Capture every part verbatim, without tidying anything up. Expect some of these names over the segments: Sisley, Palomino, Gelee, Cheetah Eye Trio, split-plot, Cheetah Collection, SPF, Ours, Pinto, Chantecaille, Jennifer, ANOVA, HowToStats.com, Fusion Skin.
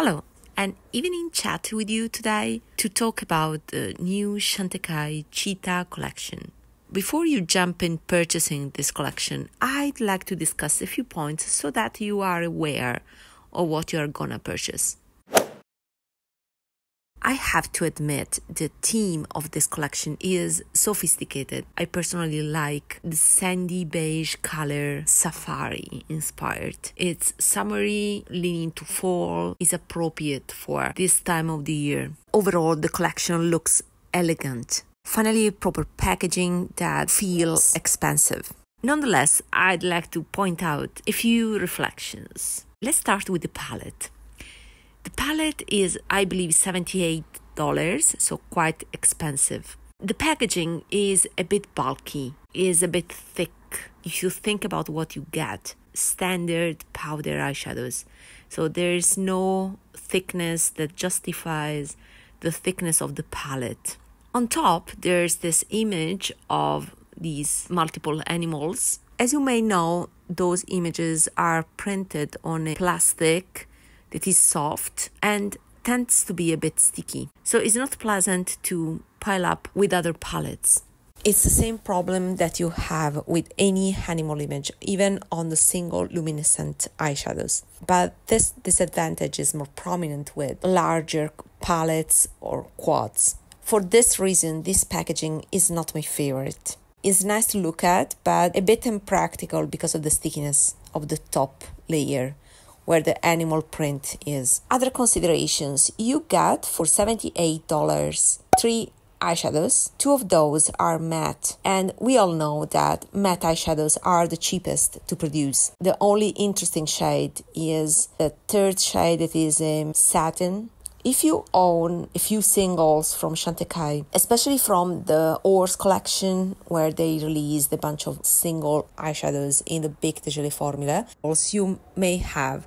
Hello, an evening chat with you today to talk about the new Chantecaille Cheetah collection. Before you jump in purchasing this collection, I'd like to discuss a few points so that you are aware of what you are gonna purchase. I have to admit, the theme of this collection is sophisticated. I personally like the sandy beige color, safari inspired. It's summery, leaning to fall, is appropriate for this time of the year. Overall, the collection looks elegant. Finally, proper packaging that feels expensive. Nonetheless, I'd like to point out a few reflections. Let's start with the palette. The palette is, I believe, seventy-eight dollars, so quite expensive. The packaging is a bit bulky, is a bit thick. If you think about what you get, standard powder eyeshadows. So there's no thickness that justifies the thickness of the palette. On top, there's this image of these multiple animals. As you may know, those images are printed on a plastic that is soft and tends to be a bit sticky. So it's not pleasant to pile up with other palettes. It's the same problem that you have with any animal image, even on the single luminescent eyeshadows. But this disadvantage is more prominent with larger palettes or quads. For this reason, this packaging is not my favorite. It's nice to look at, but a bit impractical because of the stickiness of the top layer, where the animal print is. Other considerations: you get for seventy-eight dollars three eyeshadows. Two of those are matte, and we all know that matte eyeshadows are the cheapest to produce. The only interesting shade is the third shade, that is a satin. If you own a few singles from Chantecaille, especially from the Ours collection, where they released a bunch of single eyeshadows in the big Gelee formula, also you may have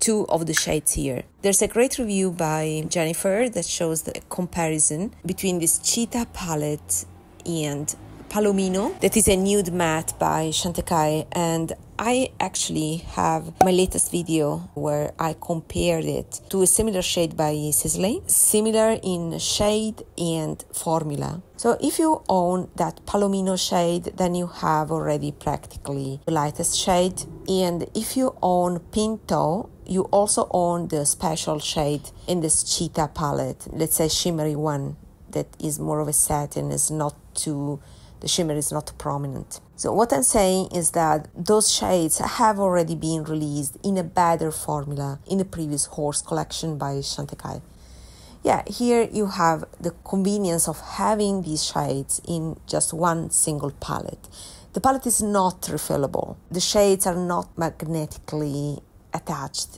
two of the shades here. There's a great review by Jennifer that shows the comparison between this Cheetah palette and Palomino, that is a nude matte by Chantecaille, and I actually have my latest video where I compared it to a similar shade by Sisley, similar in shade and formula. So if you own that Palomino shade, then you have already practically the lightest shade. And if you own Pinto, you also own the special shade in this Cheetah palette, let's say shimmery one, that is more of a satin, is not too The shimmer is not prominent. So what I'm saying is that those shades have already been released in a better formula in the previous Horse collection by Chantecaille. Yeah, here you have the convenience of having these shades in just one single palette. The palette is not refillable. The shades are not magnetically attached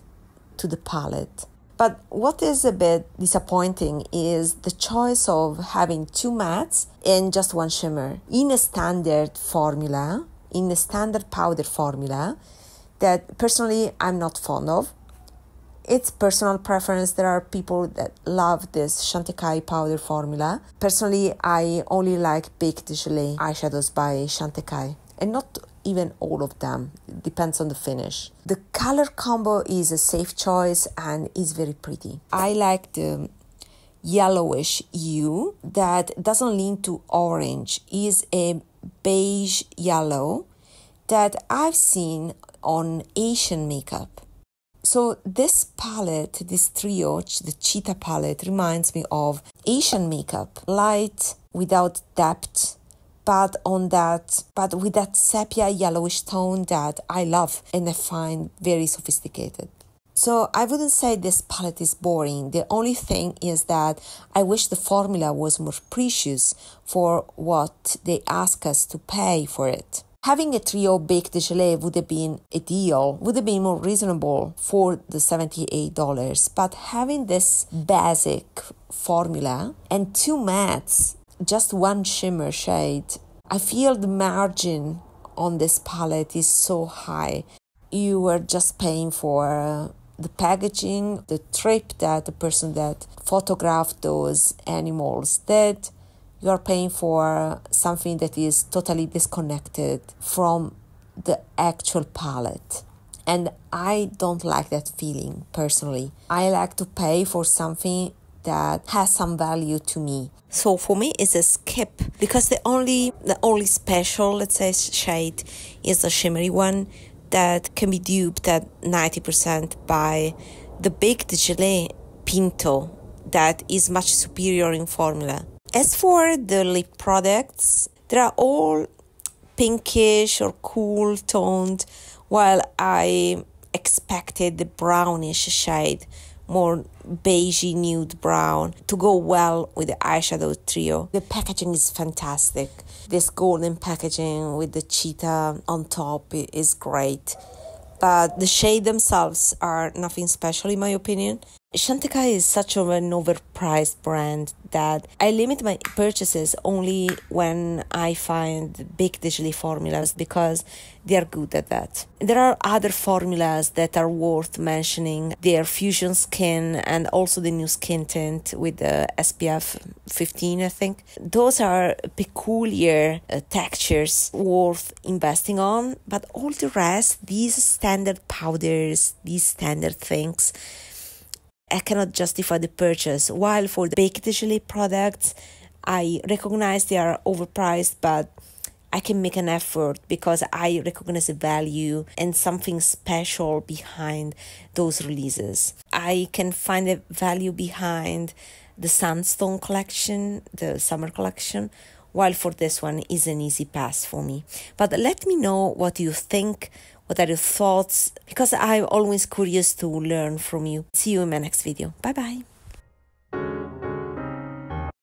to the palette. But what is a bit disappointing is the choice of having two mattes and just one shimmer in a standard formula, in a standard powder formula that personally I'm not fond of. It's personal preference. There are people that love this Chantecaille powder formula. Personally, I only like big Gelee eyeshadows by Chantecaille, and not even all of them. It depends on the finish. The color combo is a safe choice and is very pretty. I like the yellowish hue that doesn't lean to orange. It is a beige yellow that I've seen on Asian makeup. So this palette, this trio, the Cheetah palette, reminds me of Asian makeup. Light, without depth, but on that, but with that sepia yellowish tone that I love and I find very sophisticated. So I wouldn't say this palette is boring. The only thing is that I wish the formula was more precious for what they ask us to pay for it. Having a trio big Gelee would have been a deal, would have been more reasonable for the seventy-eight dollars, but having this basic formula and two mattes, just one shimmer shade, I feel the margin on this palette is so high. You are just paying for the packaging, the trip that the person that photographed those animals did. You are paying for something that is totally disconnected from the actual palette. And I don't like that feeling personally. I like to pay for something that has some value to me. So for me, it's a skip, because the only the only special, let's say, shade is a shimmery one that can be duped at ninety percent by the big Gelee Pinto that is much superior in formula. As for the lip products, they are all pinkish or cool toned, while I expected the brownish shade, more beigey nude brown, to go well with the eyeshadow trio. The packaging is fantastic. This golden packaging with the cheetah on top is great, but the shades themselves are nothing special in my opinion. Chantecaille is such of an overpriced brand that I limit my purchases only when I find big digital formulas, because they are good at that. There are other formulas that are worth mentioning. Their Fusion Skin and also the new skin tint with the S P F fifteen, I think. Those are peculiar uh, textures worth investing on, but all the rest, these standard powders, these standard things, I cannot justify the purchase. While for the baked Gelee products, I recognize they are overpriced, but I can make an effort because I recognize the value and something special behind those releases. I can find the value behind the Sunstone collection, the summer collection, while for this one is an easy pass for me. But let me know what you think. What are your thoughts? Because I'm always curious to learn from you. See you in my next video. Bye bye.